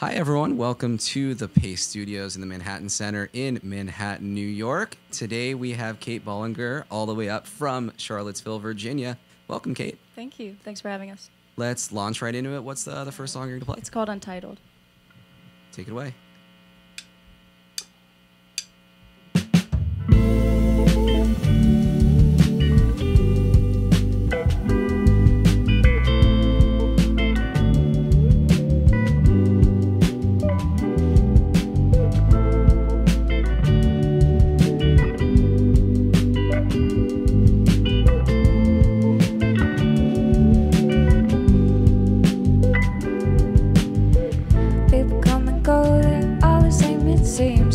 Hi, everyone. Welcome to the Paste Studios in the Manhattan Center in Manhattan, New York. Today, we have Kate Bollinger all the way up from Charlottesville, Virginia. Welcome, Kate. Thank you. Thanks for having us. Let's launch right into it. What's the first song you're going to play? It's called Untitled. Take it away.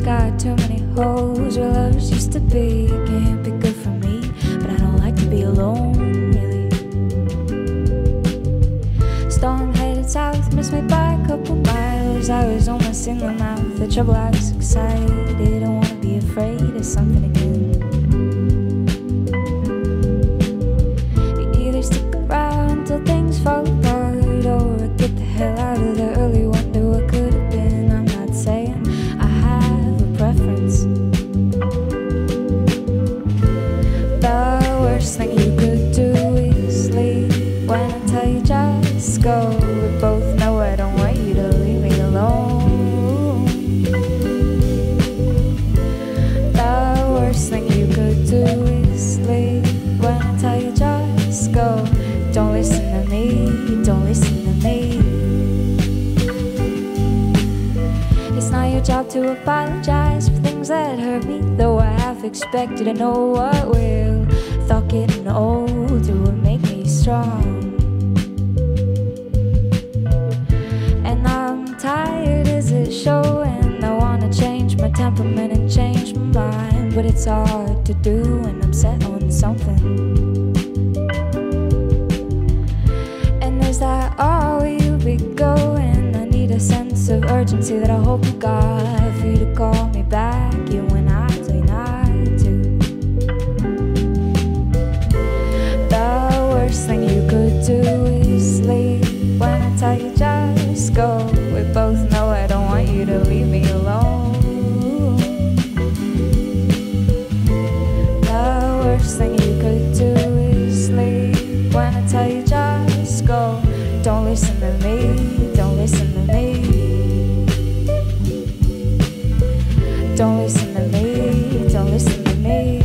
Got too many hoes where lovers used to be. It can't be good for me, but I don't like to be alone, really. Storm-headed south, missed me by a couple miles. I was almost single now, the trouble I was excited. Don't want to be afraid of something again. You either stick around till things fall apart, or get the hell out of the early wonder what could have been. I'm not saying preference. The worst thing you could do is leave. When I tell you just go, we both know I don't want you to leave me alone. The worst thing you could do is leave. When I tell you just go, don't listen to me, don't listen to me. It's not your job to apologize for things that hurt me, though I half expected and know what will. Thought getting older would make me strong, and I'm tired as it showing. I wanna change my temperament and change my mind, but it's hard to do when I'm set on something. And there's that, oh, you'll be going. I need a sense of urgency that I hope you got, for you to call me back, even when I say not to. The worst thing you could do is leave. When I tell you just go, we both know I don't want you to leave me alone. The worst thing you could do is leave. When I tell you just go, don't listen to me, don't listen to me. Don't listen to me, don't listen to me.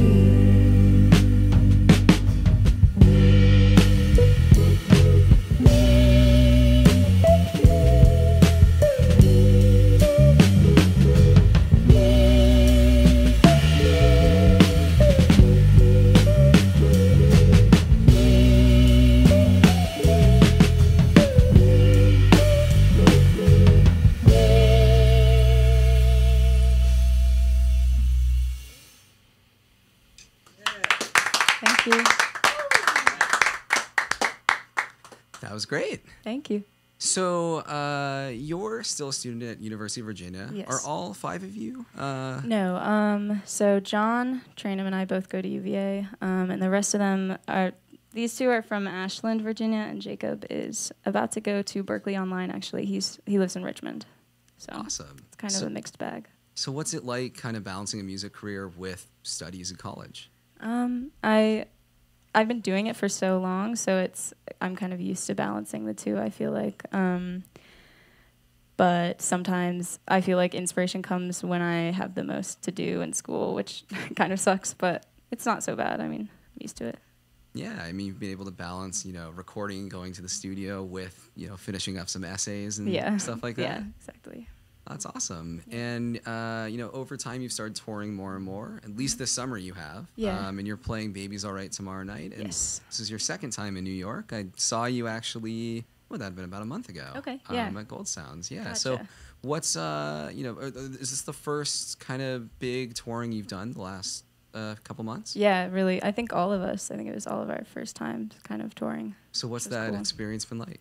That was great. Thank you. So you're still a student at University of Virginia. Yes. Are all five of you? No. So John, Trainum, and I both go to UVA, and the rest of them are. These two are from Ashland, Virginia, and Jacob is about to go to Berklee Online. Actually, he lives in Richmond. So awesome. It's kind of a mixed bag. So what's it like, kind of balancing a music career with studies in college? I've been doing it for so long, so I'm kind of used to balancing the two, I feel like. But sometimes I feel like inspiration comes when I have the most to do in school, which kind of sucks, but it's not so bad. I mean, I'm used to it. Yeah, I mean, you've been able to balance, you know, recording, going to the studio with, you know, finishing up some essays and stuff like that. Yeah, exactly. That's awesome. Yeah. And, you know, over time, you've started touring more and more. At least this summer you have. Yeah. And you're playing Baby's All Right tomorrow night. And yes. This is your second time in New York. I saw you actually, well, that had been about a month ago. Okay, yeah. At Gold Sounds, yeah. Gotcha. So what's, you know, is this the first kind of big touring you've done the last couple months? Yeah, really. I think all of us. I think it was all of our first time kind of touring. So what's that experience been like?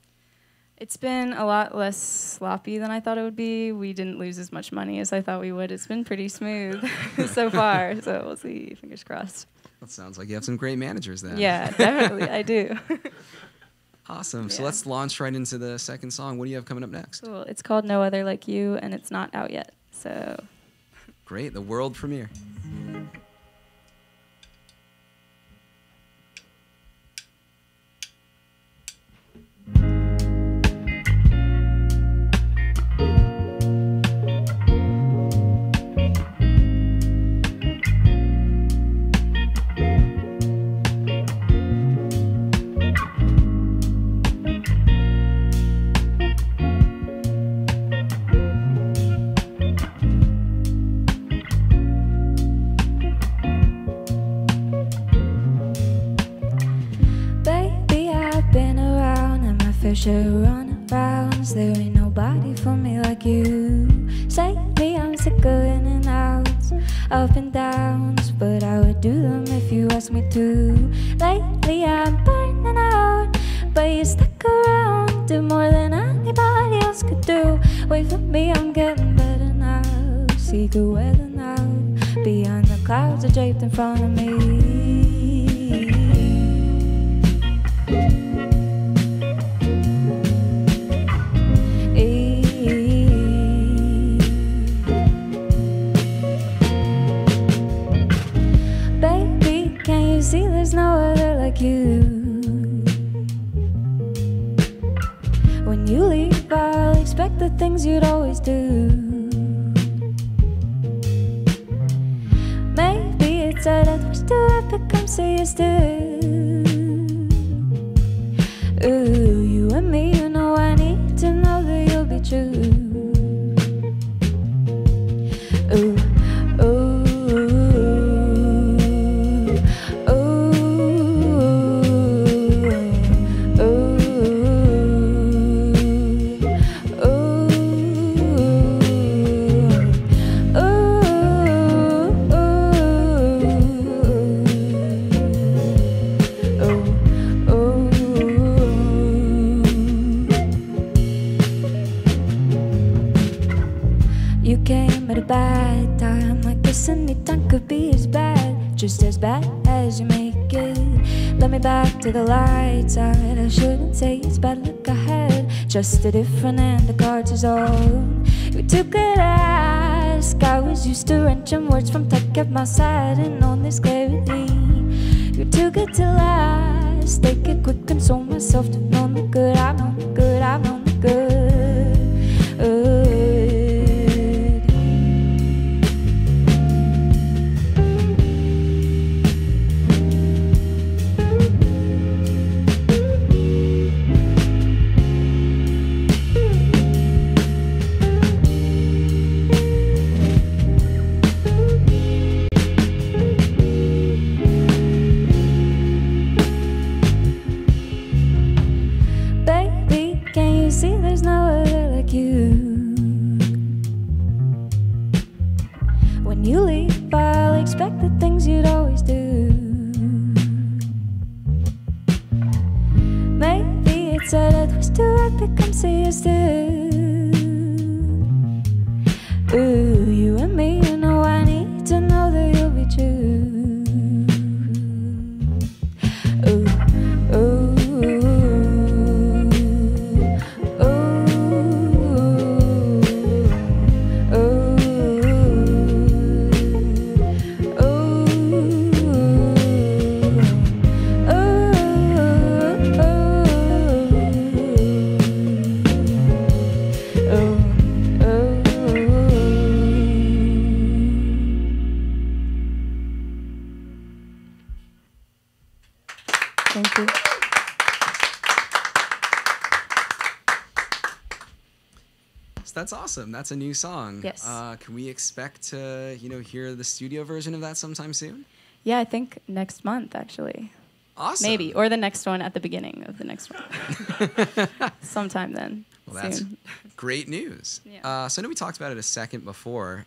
It's been a lot less sloppy than I thought it would be. We didn't lose as much money as I thought we would. It's been pretty smooth so far, so we'll see. Fingers crossed. That sounds like you have some great managers then. Yeah, definitely. I do. Awesome. Yeah. So let's launch right into the second song. What do you have coming up next? Cool. It's called No Other Like You, and it's not out yet. So great. The world premiere. Run rounds, there ain't nobody for me like you. Save me, I'm sick of in and outs, up and downs, but I would do them if you asked me to. Lately I'm burning out, but you stuck around, do more than anybody else could do. Wait for me, I'm getting better now. See good weather now, beyond the clouds are draped in front of me. There's no other like you. When you leave, I'll expect the things you'd always do. Maybe it's that I was too epic, I'm serious too. Ooh, you and me, you know I need to know that you'll be true. Just as bad as you make it. Let me back to the light side. I shouldn't say it's bad luck I had, just a different hand, the cards is all. You took an ask. I was used to wrenching words from tuck at my side and on this clarity. You're too good to last. Take it quick, console myself to know the good. I've known the good, I've known the good. Ooh. That's awesome. That's a new song. Yes. Can we expect to, hear the studio version of that sometime soon? Yeah, I think next month, actually. Awesome. Maybe. Or the next one at the beginning of the next one. Sometime then. Well, that's great news. Yeah. So I know we talked about it a second before,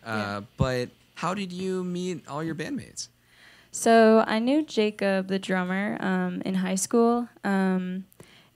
but how did you meet all your bandmates? So I knew Jacob, the drummer, in high school.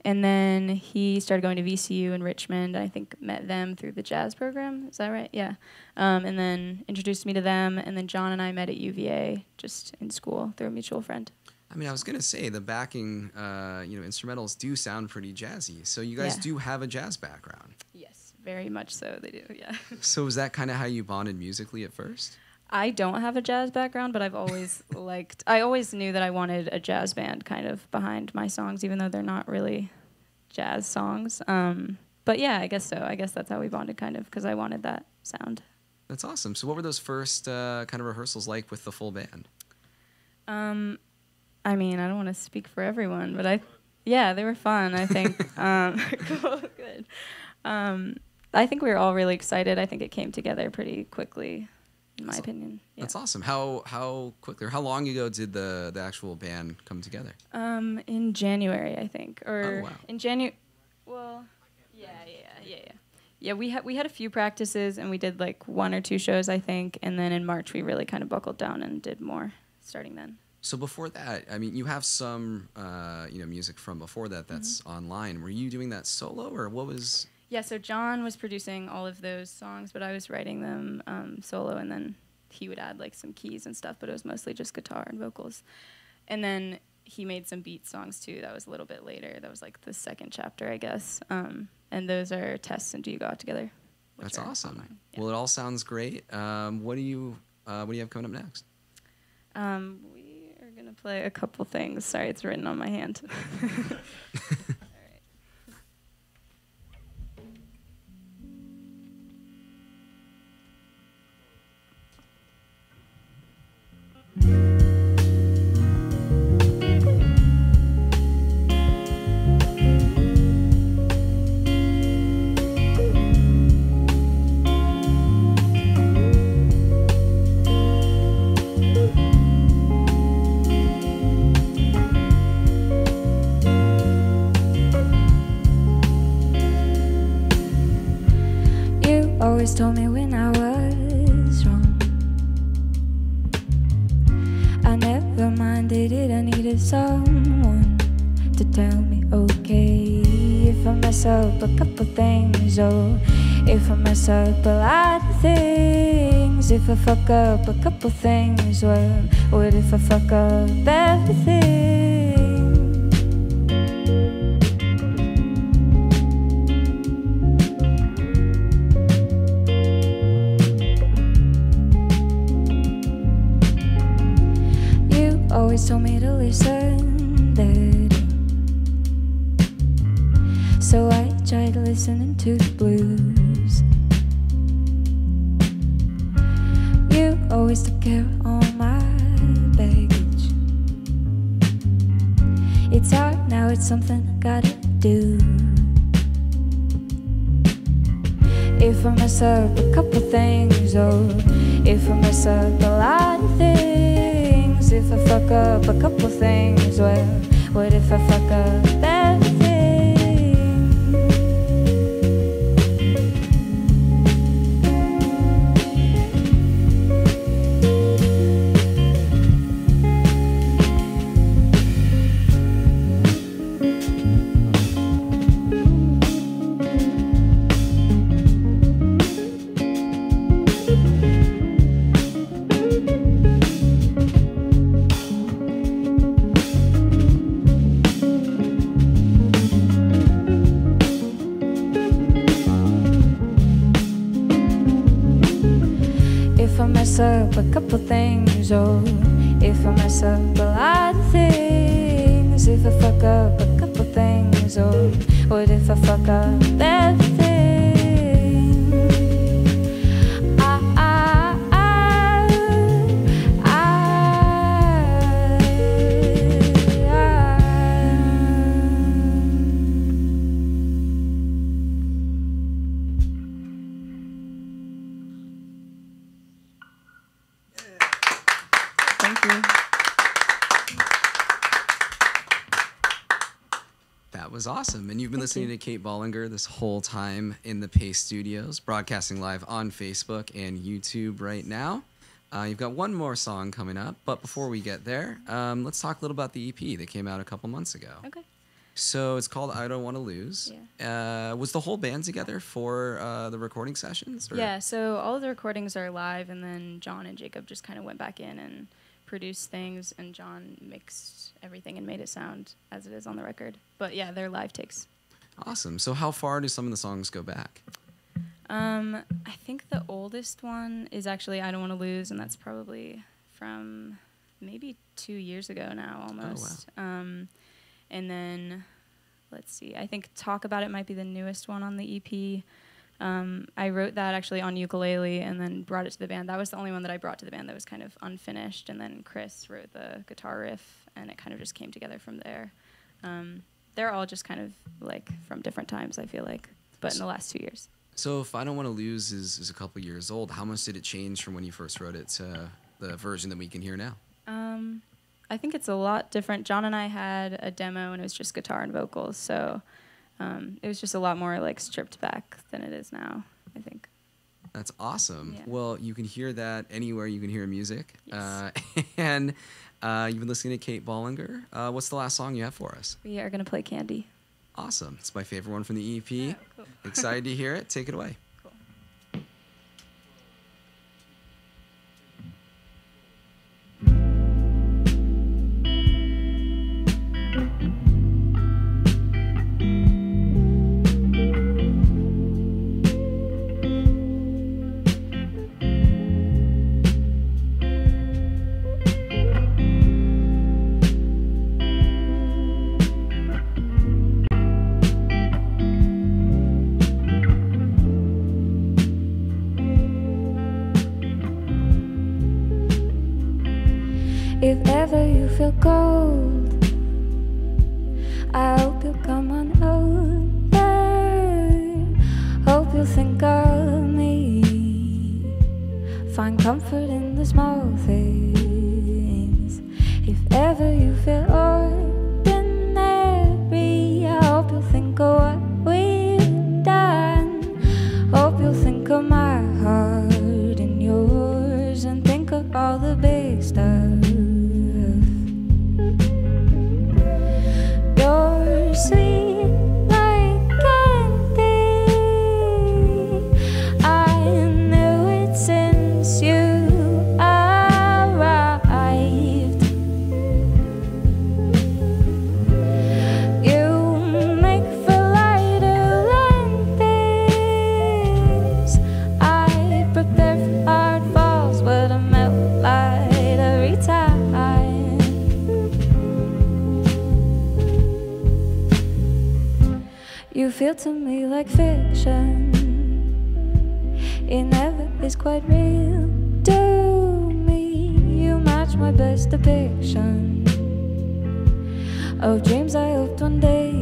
And then he started going to VCU in Richmond. I think met them through the jazz program. Is that right? Yeah. And then introduced me to them. And then John and I met at UVA, just in school through a mutual friend. I mean, I was gonna say the backing, you know, instrumentals do sound pretty jazzy. So you guys do have a jazz background. Yes, very much so. They do. Yeah. So was that kind of how you bonded musically at first? I don't have a jazz background, but I've always liked. I always knew that I wanted a jazz band kind of behind my songs, even though they're not really jazz songs. But yeah, I guess so. I guess that's how we bonded, kind of, because I wanted that sound. That's awesome. So what were those first kind of rehearsals like with the full band? I mean, I don't want to speak for everyone, but yeah, they were fun, I think. Cool, good. I think we were all really excited. I think it came together pretty quickly, in my opinion. Yeah. That's awesome. How quickly or how long ago did the actual band come together? In January, I think. Or in January. Well, yeah. Yeah, we had a few practices, and we did like 1 or 2 shows, I think, and then in March we really kind of buckled down and did more starting then. So before that, I mean, you have some you know, music from before that that's online. Were you doing that solo, or what was? Yeah, so John was producing all of those songs, but I was writing them solo, and then he would add like some keys and stuff, but it was mostly just guitar and vocals. And then he made some beat songs too. That was a little bit later. That was like the second chapter, I guess. And those are Tests and Do You Go Out Together. That's awesome. Yeah. Well, it all sounds great. What do you have coming up next? We are going to play a couple things. Sorry, it's written on my hand. Told me when I was wrong, I never minded it. I needed someone to tell me, okay, if I mess up a couple things, oh, if I mess up a lot of things, if I fuck up a couple things, well, what if I fuck up everything? Told me to listen then, so I tried listening to the blues. You always took care of all my baggage. It's hard now, it's something I gotta do. If I mess up a couple things, oh, if I mess up a lot of things, if I fuck up a couple things, well, what if I fuck up up a couple things, oh, if I mess up a lot of things, if I fuck up a couple things, oh, what if I fuck up everything? Was awesome. And you've been listening to Kate Bollinger this whole time in the Paste Studios, broadcasting live on Facebook and YouTube right now. You've got one more song coming up, but before we get there, let's talk a little about the EP that came out a couple months ago. Okay. So it's called I Don't Want to Lose. Yeah. Was the whole band together for the recording sessions? Or? Yeah, so all of the recordings are live, and then John and Jacob just kind of went back in and produced things, and John mixed everything and made it sound as it is on the record. But yeah, they're live takes. Awesome. So how far do some of the songs go back? I think the oldest one is actually I Don't Want to Lose, and that's probably from maybe 2 years ago now almost. Oh, wow. And then, let's see, I think Talk About It might be the newest one on the EP. I wrote that actually on ukulele and then brought it to the band. That was the only one that I brought to the band that was kind of unfinished, and then Chris wrote the guitar riff, and it kind of just came together from there. They're all just kind of like from different times, I feel like, but in the last 2 years. So if I Don't Want to Lose is a couple years old, how much did it change from when you first wrote it to the version that we can hear now? I think it's a lot different. John and I had a demo, and it was just guitar and vocals, so it was just a lot more like stripped back than it is now, I think. That's awesome. Yeah. Well, you can hear that anywhere you can hear music. Yes. You've been listening to Kate Bollinger. What's the last song you have for us? We are going to play Candy. Awesome. It's my favorite one from the EP. Oh, cool. Excited to hear it. Take it away. If ever you feel cold, I hope you'll come on over. Hope you'll think of me. Find comfort in the small things. If ever you feel ordinary, I hope you'll think of what we've done. Hope you'll think of my heart and yours, and think of all the big stuff. You're sweet like candy. I knew it since you arrived. You make for lighter than days. I prepare for hard falls, but I melt light every time. You feel to me like fiction. It never is quite real to me. You match my best depiction of dreams I hoped one day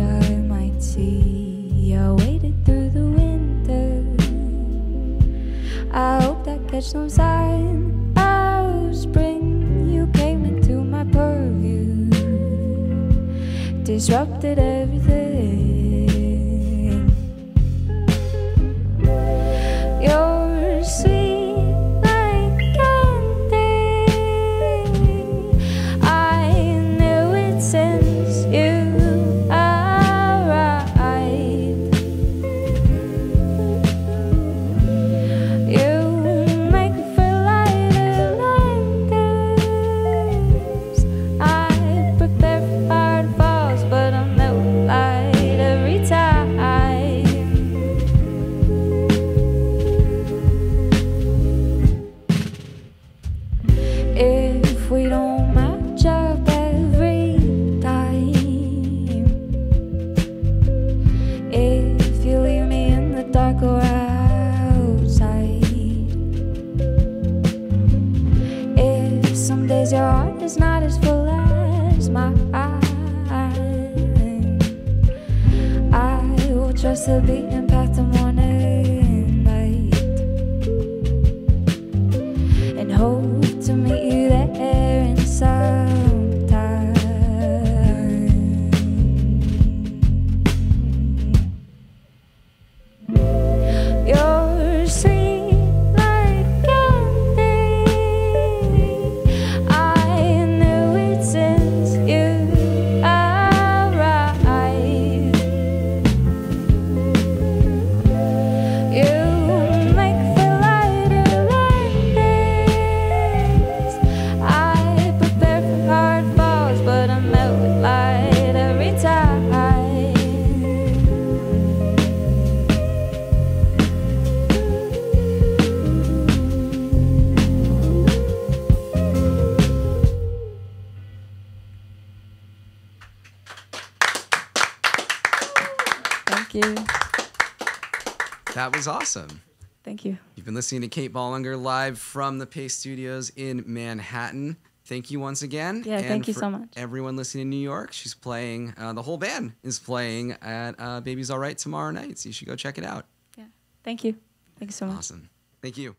I might see. I waited through the winter. I hoped I'd catch some sign of spring. You came into my purview, disrupted everything. You're sweet like candy. I knew it since you arrived. You make me feel lighter than days. I prepare for hard falls, but I melt light every time. If we don't match up every time, if you leave me in the dark or outside, if some days your heart is not as full as mine, I will trust the beaten path to morning light, and hope to meet you there in some time. You're sweet like candy. I knew it since you arrived. you. That was awesome. Thank you. You've been listening to Kate Bollinger live from the Paste Studios in Manhattan. Thank you once again. Yeah, and thank you so much. Everyone listening in New York, she's playing, the whole band is playing at Baby's All Right tomorrow night, so you should go check it out. Yeah, thank you. Thank you so much. Awesome. Thank you.